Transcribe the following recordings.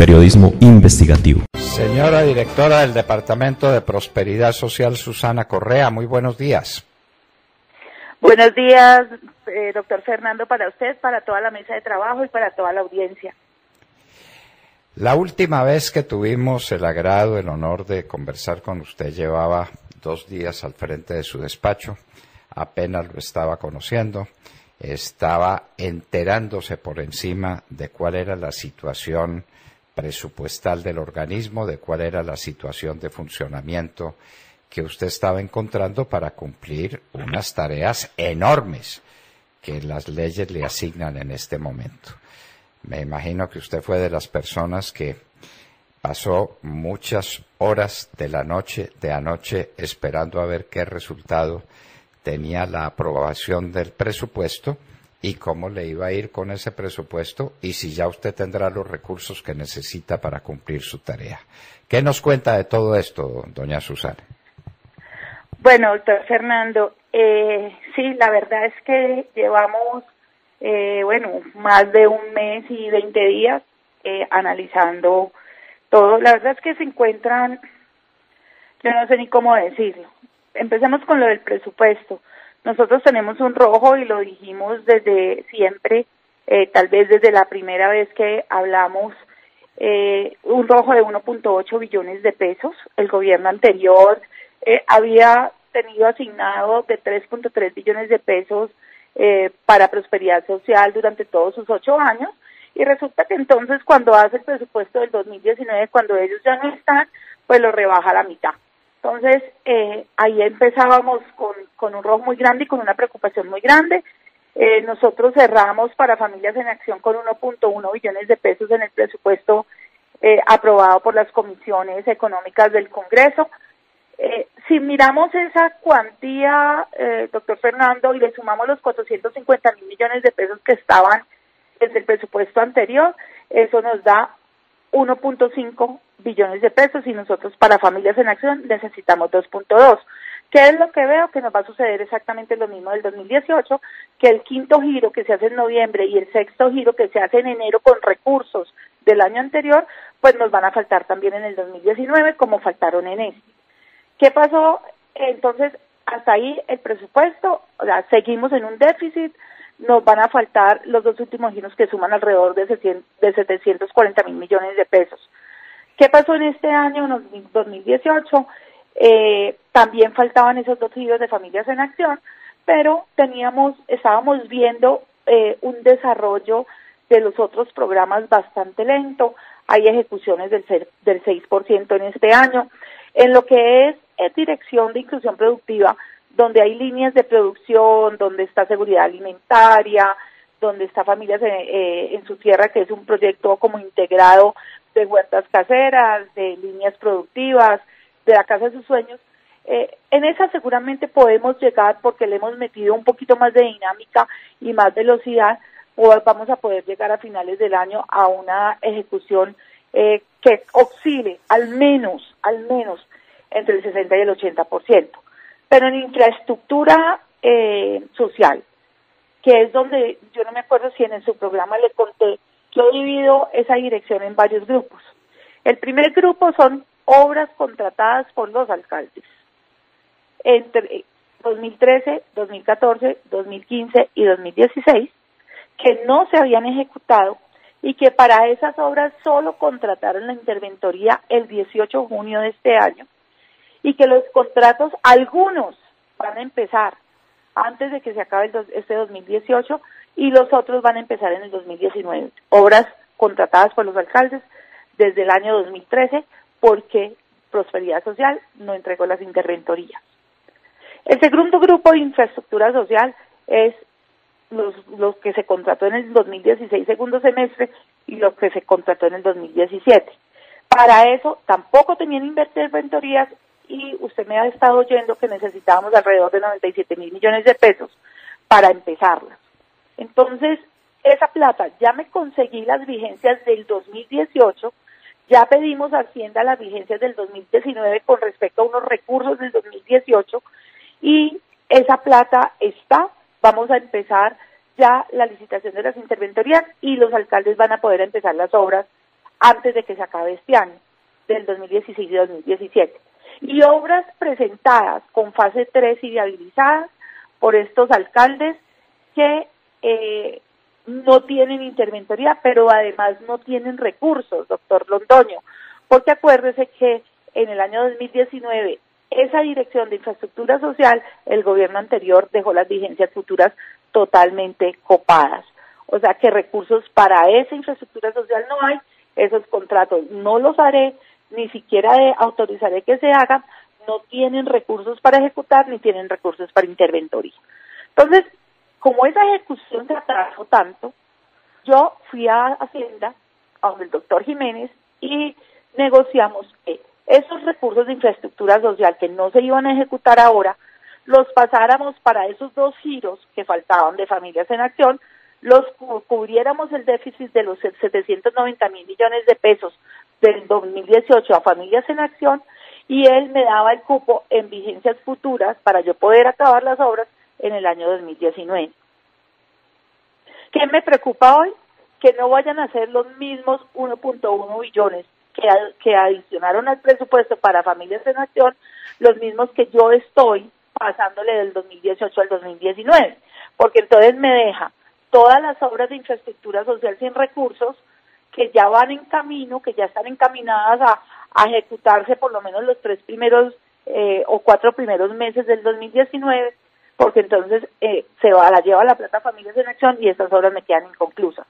periodismo investigativo. Señora directora del Departamento de Prosperidad Social, Susana Correa, muy buenos días. Buenos días, doctor Fernando, para usted, para toda la mesa de trabajo y para toda la audiencia. La última vez que tuvimos el agrado, el honor de conversar con usted, llevaba 2 días al frente de su despacho, apenas lo estaba conociendo, estaba enterándose por encima de cuál era la situación presupuestal del organismo, de cuál era la situación de funcionamiento que usted estaba encontrando para cumplir unas tareas enormes que las leyes le asignan en este momento. Me imagino que usted fue de las personas que pasó muchas horas de anoche, esperando a ver qué resultado tenía la aprobación del presupuesto y cómo le iba a ir con ese presupuesto y si ya usted tendrá los recursos que necesita para cumplir su tarea. ¿Qué nos cuenta de todo esto, doña Susana? Bueno, doctor Fernando, sí, la verdad es que llevamos, más de 1 mes y 20 días analizando todo. La verdad es que se encuentran, yo no sé ni cómo decirlo. Empecemos con lo del presupuesto. Nosotros tenemos un rojo y lo dijimos desde siempre, tal vez desde la primera vez que hablamos, un rojo de 1.8 billones de pesos. El gobierno anterior había tenido asignado de 3.3 billones de pesos para prosperidad social durante todos sus 8 años. Y resulta que entonces cuando hace el presupuesto del 2019, cuando ellos ya no están, pues lo rebaja a la mitad. Entonces, ahí empezábamos con un rojo muy grande y con una preocupación muy grande. Nosotros cerramos para Familias en Acción con 1.1 billones de pesos en el presupuesto aprobado por las comisiones económicas del Congreso. Si miramos esa cuantía, doctor Fernando, y le sumamos los 450.000 millones de pesos que estaban desde el presupuesto anterior, eso nos da 1.5 billones de pesos y nosotros para Familias en Acción necesitamos 2.2. ¿Qué es lo que veo? Que nos va a suceder exactamente lo mismo del 2018, que el quinto giro que se hace en noviembre y el sexto giro que se hace en enero con recursos del año anterior, pues nos van a faltar también en el 2019 como faltaron en este. ¿Qué pasó? Entonces, hasta ahí el presupuesto, o sea, seguimos en un déficit. Nos van a faltar los 2 últimos giros que suman alrededor de 740.000 millones de pesos. ¿Qué pasó en este año, en 2018? También faltaban esos 2 giros de Familias en Acción, pero estábamos viendo un desarrollo de los otros programas bastante lento. Hay ejecuciones del 6% en este año. En lo que es Dirección de Inclusión Productiva, donde hay líneas de producción, donde está seguridad alimentaria, donde está Familias en su tierra, que es un proyecto como integrado de huertas caseras, de líneas productivas, de la casa de sus sueños. En esa seguramente podemos llegar porque le hemos metido un poquito más de dinámica y más velocidad, o vamos a poder llegar a finales del año a una ejecución que oscile al menos entre el 60 y el 80%. Pero en infraestructura social, que es donde, yo no me acuerdo si en su programa le conté, yo he dividido esa dirección en varios grupos. El primer grupo son obras contratadas por los alcaldes, entre 2013, 2014, 2015 y 2016, que no se habían ejecutado y que para esas obras solo contrataron la interventoría el 18 de junio de este año, y que los contratos, algunos van a empezar antes de que se acabe este 2018 y los otros van a empezar en el 2019. Obras contratadas por los alcaldes desde el año 2013 porque Prosperidad Social no entregó las interventorías. El segundo grupo de infraestructura social es los que se contrató en el 2016 segundo semestre y los que se contrató en el 2017. Para eso tampoco tenían interventorías y usted me ha estado oyendo que necesitábamos alrededor de 97.000 millones de pesos para empezarlas. Entonces, esa plata, ya me conseguí las vigencias del 2018, ya pedimos a Hacienda las vigencias del 2019 con respecto a unos recursos del 2018, y esa plata está, vamos a empezar ya la licitación de las interventorías y los alcaldes van a poder empezar las obras antes de que se acabe este año, del 2016 y 2017. Y obras presentadas con fase 3 y viabilizadas por estos alcaldes que no tienen interventoría, pero además no tienen recursos, doctor Londoño, porque acuérdese que en el año 2019 esa Dirección de Infraestructura Social, el gobierno anterior dejó las vigencias futuras totalmente copadas. O sea que recursos para esa infraestructura social no hay, esos contratos no los haré, ni siquiera autorizaré que se hagan, no tienen recursos para ejecutar, ni tienen recursos para interventoría. Entonces, como esa ejecución se atrasó tanto, yo fui a Hacienda, a donde el doctor Jiménez, y negociamos que esos recursos de infraestructura social que no se iban a ejecutar ahora, los pasáramos para esos dos giros que faltaban de Familias en Acción, los cubriéramos el déficit de los 790.000 millones de pesos del 2018 a Familias en Acción, y él me daba el cupo en vigencias futuras para yo poder acabar las obras en el año 2019. ¿Qué me preocupa hoy? Que no vayan a ser los mismos 1.1 billones que adicionaron al presupuesto para Familias en Acción, los mismos que yo estoy pasándole del 2018 al 2019, porque entonces me deja todas las obras de infraestructura social sin recursos, que ya van en camino, que ya están encaminadas a ejecutarse por lo menos los tres primeros o cuatro primeros meses del 2019, porque entonces se va, la lleva la plata Familias en Acción y estas obras me quedan inconclusas.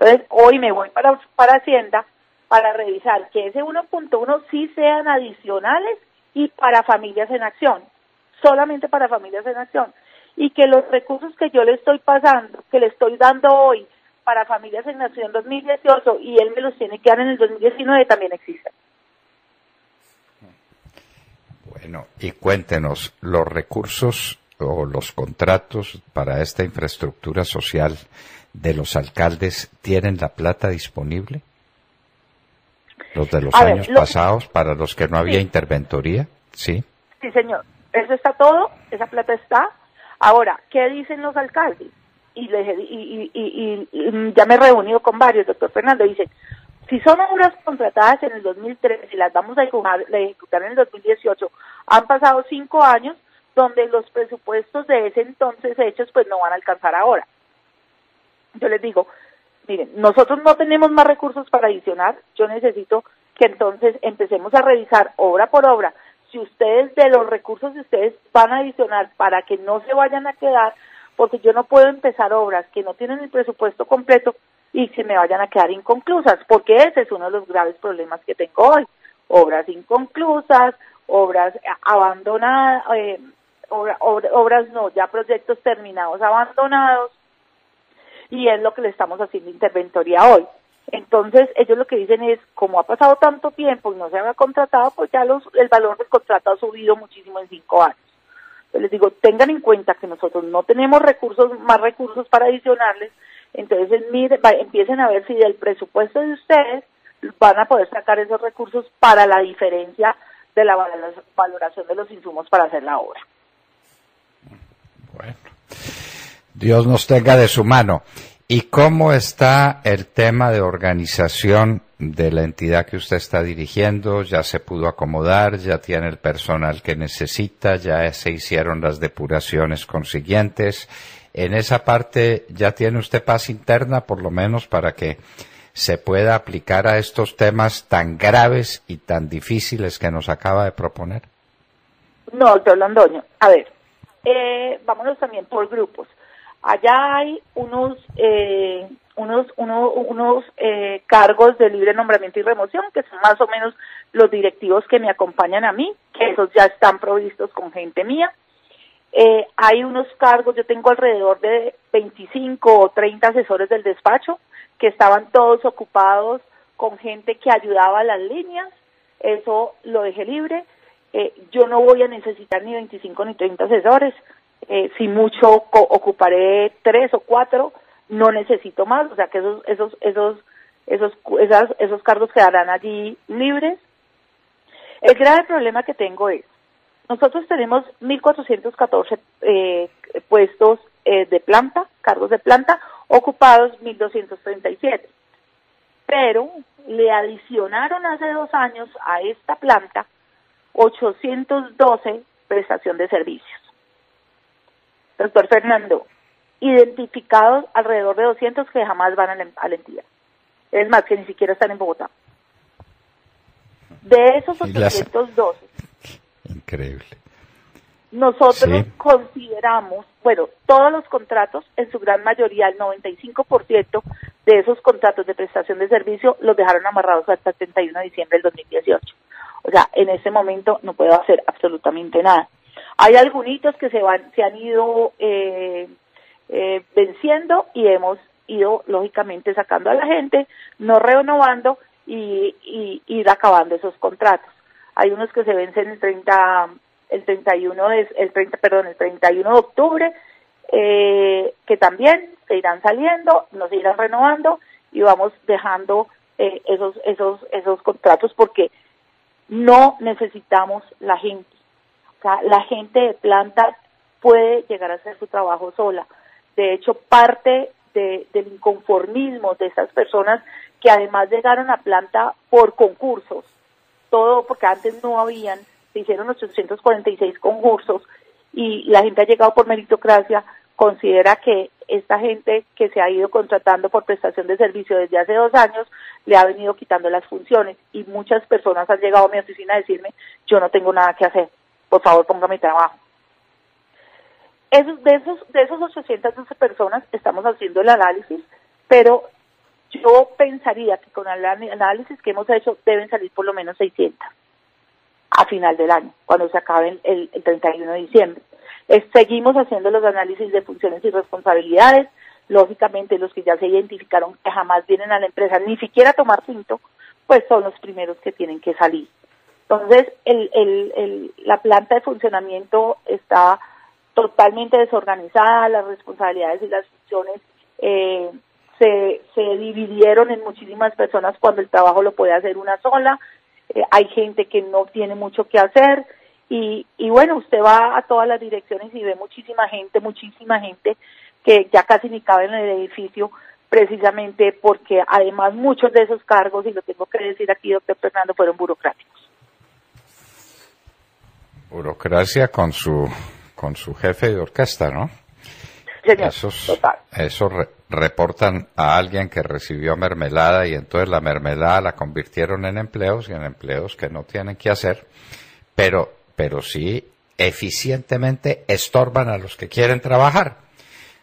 Entonces hoy me voy para Hacienda para revisar que ese 1.1 sí sean adicionales y para Familias en Acción, solamente para Familias en Acción, y que los recursos que yo le estoy pasando, que le estoy dando hoy para Familias en Acción 2018 y él me los tiene que dar en el 2019 también existen. Bueno, y cuéntenos, los recursos o los contratos para esta infraestructura social de los alcaldes, ¿tienen la plata disponible? ¿Los de los años pasados, para los que no había interventoría? Sí. Sí, señor. Eso está todo, esa plata está. Ahora, ¿qué dicen los alcaldes? Y ya me he reunido con varios, doctor Fernando, dicen, si son obras contratadas en el 2013 y las vamos a ejecutar en el 2018, han pasado 5 años donde los presupuestos de ese entonces hechos pues no van a alcanzar ahora. Yo les digo, miren, nosotros no tenemos más recursos para adicionar, yo necesito que entonces empecemos a revisar obra por obra. Si ustedes, de los recursos que ustedes van a adicionar para que no se vayan a quedar, porque yo no puedo empezar obras que no tienen el presupuesto completo y se me vayan a quedar inconclusas, porque ese es uno de los graves problemas que tengo hoy. Obras inconclusas, obras abandonadas, obras no, ya proyectos terminados abandonados, y es lo que le estamos haciendo interventoría hoy. Entonces ellos lo que dicen es, como ha pasado tanto tiempo y no se había contratado, pues ya el valor del contrato ha subido muchísimo en 5 años. Yo les digo, tengan en cuenta que nosotros no tenemos recursos, más recursos para adicionarles, entonces miren, empiecen a ver si del presupuesto de ustedes van a poder sacar esos recursos para la diferencia de la valoración de los insumos para hacer la obra. Bueno, Dios nos tenga de su mano. ¿Y cómo está el tema de organización de la entidad que usted está dirigiendo? ¿Ya se pudo acomodar? ¿Ya tiene el personal que necesita? ¿Ya se hicieron las depuraciones consiguientes? En esa parte, ¿ya tiene usted paz interna, por lo menos, para que se pueda aplicar a estos temas tan graves y tan difíciles que nos acaba de proponer? No, doctor Londoño. A ver, vámonos también por grupos. Allá hay unos cargos de libre nombramiento y remoción, que son más o menos los directivos que me acompañan a mí, que esos ya están provistos con gente mía. Hay unos cargos, yo tengo alrededor de 25 o 30 asesores del despacho, que estaban todos ocupados con gente que ayudaba a las líneas, eso lo dejé libre. Yo no voy a necesitar ni 25 ni 30 asesores. Si mucho ocuparé 3 o 4, no necesito más, o sea que esos cargos quedarán allí libres. El grave problema que tengo es, nosotros tenemos 1.414 puestos de planta, cargos de planta, ocupados 1.237. pero le adicionaron hace 2 años a esta planta 812 prestación de servicios. Doctor Fernando, identificados alrededor de 200 que jamás van a la entidad. Es más, que ni siquiera están en Bogotá. De esos 812. Increíble. Nosotros consideramos, bueno, todos los contratos, en su gran mayoría, el 95% de esos contratos de prestación de servicio los dejaron amarrados hasta el 31 de diciembre del 2018. O sea, en ese momento no puedo hacer absolutamente nada. Hay algunos que se han ido venciendo y hemos ido, lógicamente, sacando a la gente, no renovando y ir acabando esos contratos. Hay unos que se vencen el 31 de octubre, que también se irán saliendo, nos irán renovando y vamos dejando esos contratos porque no necesitamos la gente. O sea, la gente de planta puede llegar a hacer su trabajo sola. De hecho, parte del inconformismo de estas personas que además llegaron a planta por concursos, todo porque antes no habían, se hicieron 846 concursos y la gente ha llegado por meritocracia, considera que esta gente que se ha ido contratando por prestación de servicio desde hace 2 años le ha venido quitando las funciones y muchas personas han llegado a mi oficina a decirme, yo no tengo nada que hacer, por favor póngame trabajo. De esos 812 personas estamos haciendo el análisis, pero yo pensaría que con el análisis que hemos hecho deben salir por lo menos 600 a final del año, cuando se acabe el 31 de diciembre. Seguimos haciendo los análisis de funciones y responsabilidades, lógicamente los que ya se identificaron que jamás vienen a la empresa, ni siquiera a tomar tinto, pues son los primeros que tienen que salir. Entonces, la planta de funcionamiento está totalmente desorganizada, las responsabilidades y las funciones se dividieron en muchísimas personas cuando el trabajo lo puede hacer una sola, hay gente que no tiene mucho que hacer y bueno, usted va a todas las direcciones y ve muchísima gente que ya casi ni cabe en el edificio precisamente porque además muchos de esos cargos, y lo tengo que decir aquí, doctor Fernando, fueron burocráticos. Burocracia con su jefe de orquesta, ¿no? Señor, esos reportan a alguien que recibió mermelada y entonces la mermelada la convirtieron en empleos y en empleos que no tienen que hacer, pero sí eficientemente estorban a los que quieren trabajar.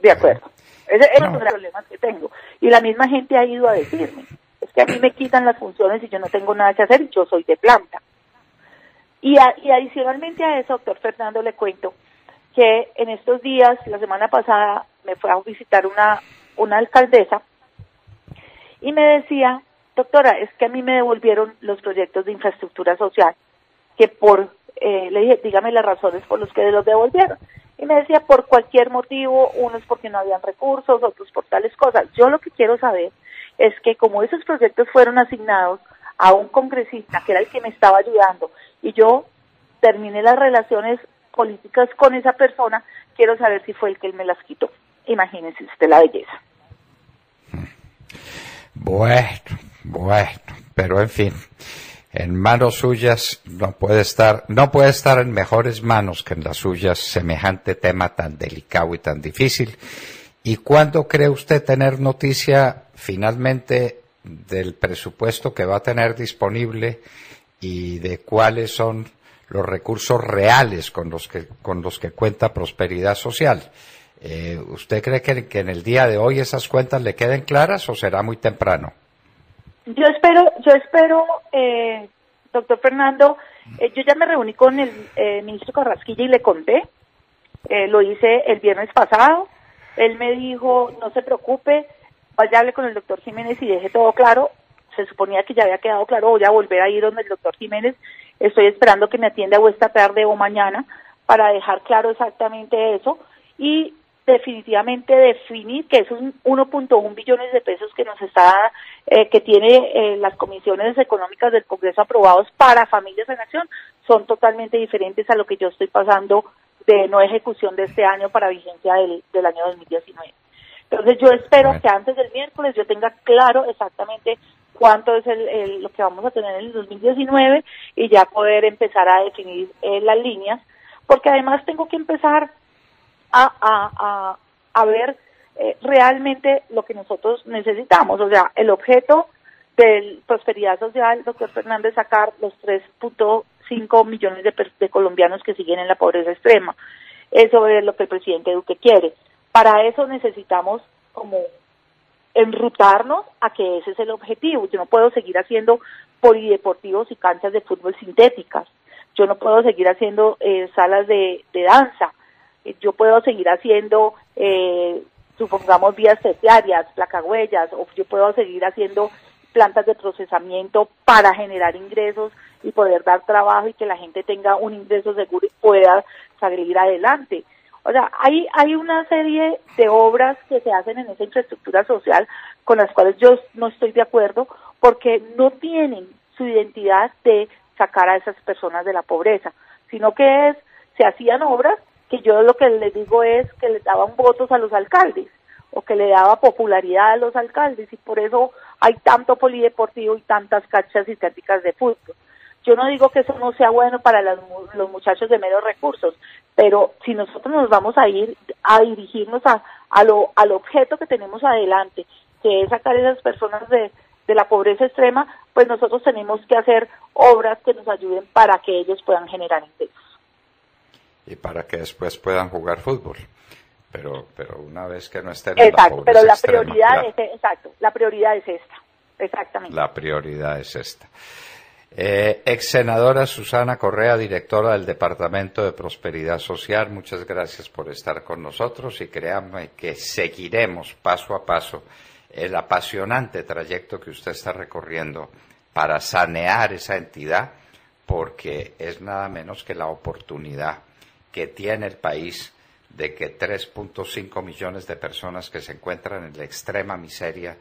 De acuerdo. Ese es uno de los problemas que tengo. Y la misma gente ha ido a decirme, es que a mí me quitan las funciones y yo no tengo nada que hacer y yo soy de planta. Y adicionalmente a eso, doctor Fernando, le cuento que en estos días, la semana pasada, me fue a visitar una alcaldesa y me decía, doctora, es que a mí me devolvieron los proyectos de infraestructura social, que le dije, dígame las razones por las que los devolvieron. Y me decía, por cualquier motivo, unos porque no habían recursos, otros por tales cosas. Yo lo que quiero saber es que como esos proyectos fueron asignados a un congresista, que era el que me estaba ayudando, y yo terminé las relaciones políticas con esa persona, quiero saber si fue el que él me las quitó. Imagínense usted la belleza. Bueno, pero en fin, en manos suyas no puede estar en mejores manos que en las suyas semejante tema tan delicado y tan difícil. ¿Y cuándo cree usted tener noticia finalmente del presupuesto que va a tener disponible y de cuáles son los recursos reales con los que cuenta Prosperidad Social? ¿Usted cree que en el día de hoy esas cuentas le queden claras o será muy temprano? Yo espero, doctor Fernando, yo ya me reuní con el ministro Carrasquilla y le conté, lo hice el viernes pasado, él me dijo, no se preocupe, vaya a hablar con el doctor Jiménez y deje todo claro. Se suponía que ya había quedado claro, voy a volver a ir donde el doctor Jiménez, estoy esperando que me atienda o esta tarde o mañana para dejar claro exactamente eso y definitivamente definir que esos 1.1 billones de pesos que nos está que tiene las comisiones económicas del Congreso aprobados para Familias en Acción son totalmente diferentes a lo que yo estoy pasando de no ejecución de este año para vigencia del año 2019. Entonces yo espero que antes del miércoles yo tenga claro exactamente cuánto es lo que vamos a tener en el 2019 y ya poder empezar a definir las líneas, porque además tengo que empezar a ver realmente lo que nosotros necesitamos, o sea, el objeto de prosperidad social, doctor Fernández, sacar los 3.5 millones de colombianos que siguen en la pobreza extrema. Eso es lo que el presidente Duque quiere. Para eso necesitamos como enrutarnos a que ese es el objetivo. Yo no puedo seguir haciendo polideportivos y canchas de fútbol sintéticas. Yo no puedo seguir haciendo salas de danza. Yo puedo seguir haciendo, supongamos, vías terciarias, placahuellas, o yo puedo seguir haciendo plantas de procesamiento para generar ingresos y poder dar trabajo y que la gente tenga un ingreso seguro y pueda salir adelante. O sea, hay una serie de obras que se hacen en esa infraestructura social con las cuales yo no estoy de acuerdo porque no tienen su identidad de sacar a esas personas de la pobreza, sino que se hacían obras que yo lo que les digo es que les daban votos a los alcaldes o que le daba popularidad a los alcaldes, y por eso hay tanto polideportivo y tantas canchas sintéticas de fútbol. Yo no digo que eso no sea bueno para los muchachos de menos recursos, pero si nosotros nos vamos a ir a dirigirnos al objeto que tenemos adelante, que es sacar a esas personas de la pobreza extrema, pues nosotros tenemos que hacer obras que nos ayuden para que ellos puedan generar ingresos. Y para que después puedan jugar fútbol. Pero una vez que no estén en la pobreza pero la extrema, prioridad es, exacto, la prioridad es esta, exactamente. La prioridad es esta. Ex senadora Susana Correa, directora del Departamento de Prosperidad Social, muchas gracias por estar con nosotros y créanme que seguiremos paso a paso el apasionante trayecto que usted está recorriendo para sanear esa entidad, porque es nada menos que la oportunidad que tiene el país de que 3.5 millones de personas que se encuentran en la extrema miseria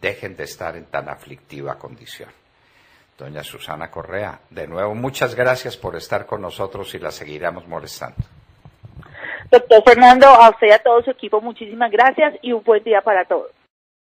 dejen de estar en tan aflictiva condición. Doña Susana Correa, de nuevo, muchas gracias por estar con nosotros y la seguiremos molestando. Doctor Fernando, a usted y a todo su equipo, muchísimas gracias y un buen día para todos.